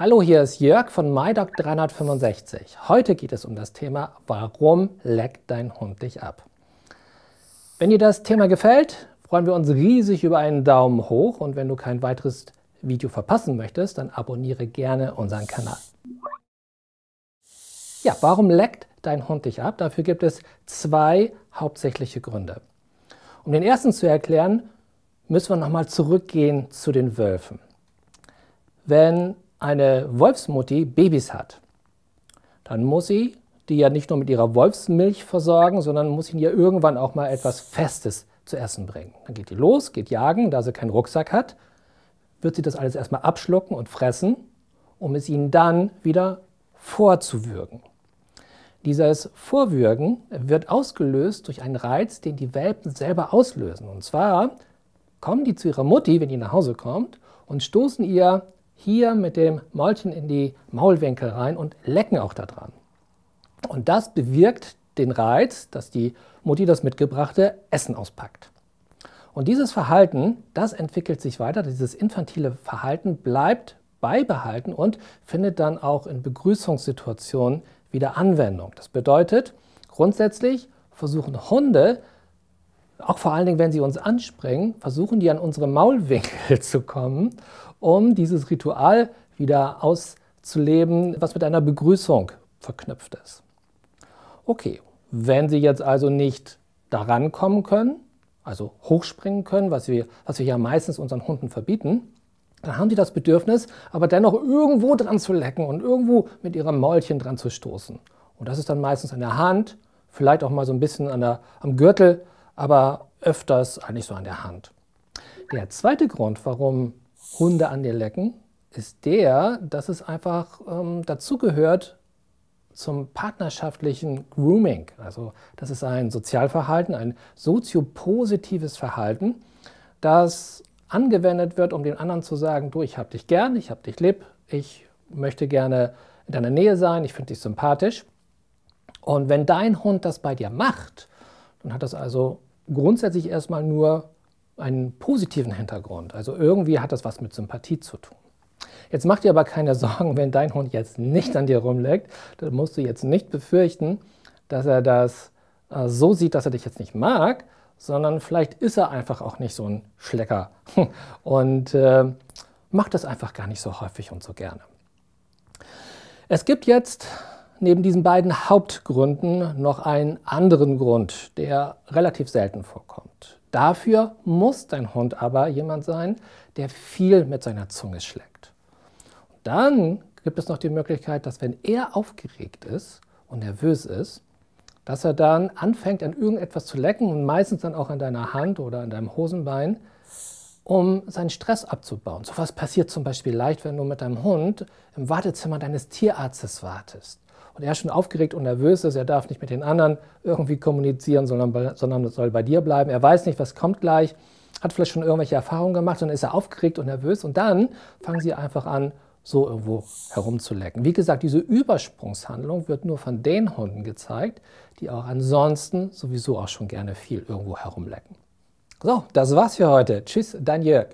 Hallo, hier ist Jörg von MyDog365. Heute geht es um das Thema, warum leckt dein Hund dich ab? Wenn dir das Thema gefällt, freuen wir uns riesig über einen Daumen hoch und wenn du kein weiteres Video verpassen möchtest, dann abonniere gerne unseren Kanal. Ja, warum leckt dein Hund dich ab? Dafür gibt es zwei hauptsächliche Gründe. Um den ersten zu erklären, müssen wir nochmal zurückgehen zu den Wölfen. Wenn eine Wolfsmutti Babys hat, dann muss sie die ja nicht nur mit ihrer Wolfsmilch versorgen, sondern muss ihnen ja irgendwann auch mal etwas Festes zu essen bringen. Dann geht die los, geht jagen, da sie keinen Rucksack hat, wird sie das alles erstmal abschlucken und fressen, um es ihnen dann wieder vorzuwürgen. Dieses Vorwürgen wird ausgelöst durch einen Reiz, den die Welpen selber auslösen. Und zwar kommen die zu ihrer Mutti, wenn die nach Hause kommt, und stoßen ihr hier mit dem Mäulchen in die Maulwinkel rein und lecken auch da dran. Und das bewirkt den Reiz, dass die Mutti das mitgebrachte Essen auspackt. Und dieses Verhalten, das entwickelt sich weiter, dieses infantile Verhalten bleibt beibehalten und findet dann auch in Begrüßungssituationen wieder Anwendung. Das bedeutet, grundsätzlich versuchen Hunde, auch vor allen Dingen, wenn sie uns anspringen, versuchen die an unsere Maulwinkel zu kommen, um dieses Ritual wieder auszuleben, was mit einer Begrüßung verknüpft ist. Okay, wenn sie jetzt also nicht daran kommen können, also hochspringen können, was wir ja meistens unseren Hunden verbieten, dann haben die das Bedürfnis, aber dennoch irgendwo dran zu lecken und irgendwo mit ihrem Mäulchen dran zu stoßen. Und das ist dann meistens an der Hand, vielleicht auch mal so ein bisschen am Gürtel, aber öfters eigentlich so an der Hand. Der zweite Grund, warum Hunde an dir lecken, ist der, dass es einfach dazugehört zum partnerschaftlichen Grooming. Also das ist ein Sozialverhalten, ein soziopositives Verhalten, das angewendet wird, um dem anderen zu sagen, du, ich hab dich gern, ich hab dich lieb, ich möchte gerne in deiner Nähe sein, ich finde dich sympathisch. Und wenn dein Hund das bei dir macht, dann hat das also grundsätzlich erstmal nur einen positiven Hintergrund. Also irgendwie hat das was mit Sympathie zu tun. Jetzt mach dir aber keine Sorgen, wenn dein Hund jetzt nicht an dir rumleckt, dann musst du jetzt nicht befürchten, dass er das so sieht, dass er dich jetzt nicht mag, sondern vielleicht ist er einfach auch nicht so ein Schlecker und macht das einfach gar nicht so häufig und so gerne. Es gibt jetzt neben diesen beiden Hauptgründen noch einen anderen Grund, der relativ selten vorkommt. Dafür muss dein Hund aber jemand sein, der viel mit seiner Zunge schlägt. Und dann gibt es noch die Möglichkeit, dass wenn er aufgeregt ist und nervös ist, dass er dann anfängt, an irgendetwas zu lecken und meistens dann auch an deiner Hand oder an deinem Hosenbein, um seinen Stress abzubauen. So etwas passiert zum Beispiel leicht, wenn du mit deinem Hund im Wartezimmer deines Tierarztes wartest. Und er ist schon aufgeregt und nervös ist, er darf nicht mit den anderen irgendwie kommunizieren, sondern soll bei dir bleiben. Er weiß nicht, was kommt gleich, hat vielleicht schon irgendwelche Erfahrungen gemacht und ist er aufgeregt und nervös. Und dann fangen sie einfach an, so irgendwo herumzulecken. Wie gesagt, diese Übersprungshandlung wird nur von den Hunden gezeigt, die auch ansonsten sowieso auch schon gerne viel irgendwo herumlecken. So, das war's für heute. Tschüss, dein Jörg.